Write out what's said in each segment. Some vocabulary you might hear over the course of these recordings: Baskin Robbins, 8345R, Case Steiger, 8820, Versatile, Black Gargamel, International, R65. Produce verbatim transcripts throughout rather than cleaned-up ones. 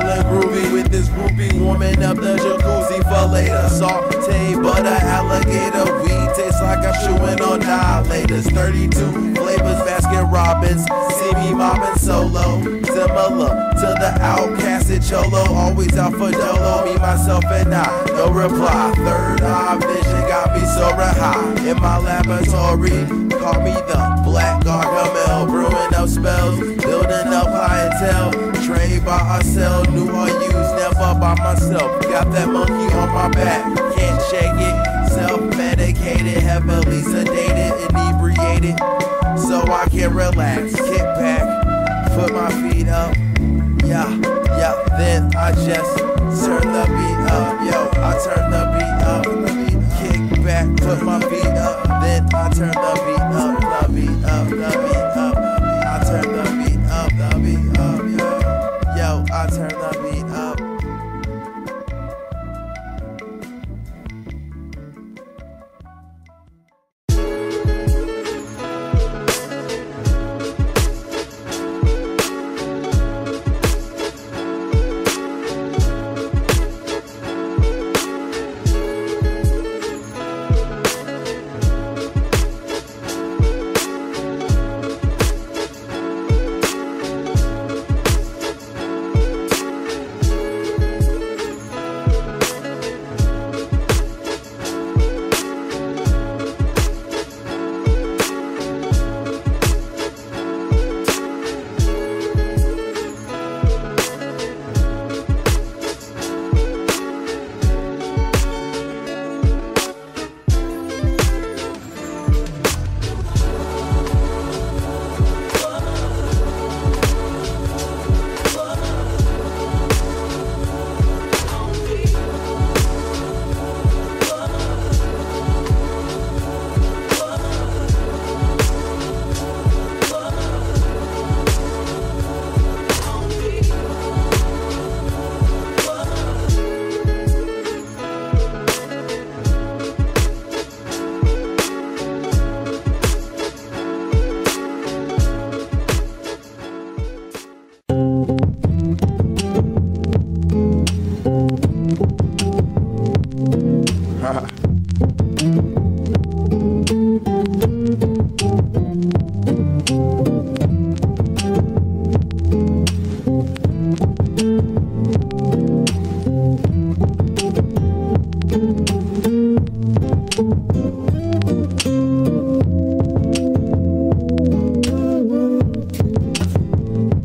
feeling groovy with this groupie, warming up the jacuzzi for later. Saute butter alligator weed, tastes like I'm chewing on dilators. thirty-two flavors, Baskin Robbins. See me mobbing solo, similar to the outcast at Cholo. Always out for dolo, me, myself, and I. No reply. Third eye vision got me soaring high. In my laboratory, call me the Black Gargamel. Brewing up spells, building up clientele. Trained by ourselves, new or used, never by myself. Got that monkey on my back, can't shake it. Self-medicated, heavily sedated, inebriated. So I can relax, kick back, put my feet up. Yeah, yeah, then I just turn the beat up, yo, I turn the beat up, kick back, put my feet up, then I turn the beat up, the beat up, the beat up, I turn the beat up, the beat up, yo, yo, I turn the beat up.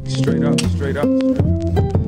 Straight up, straight up, straight up.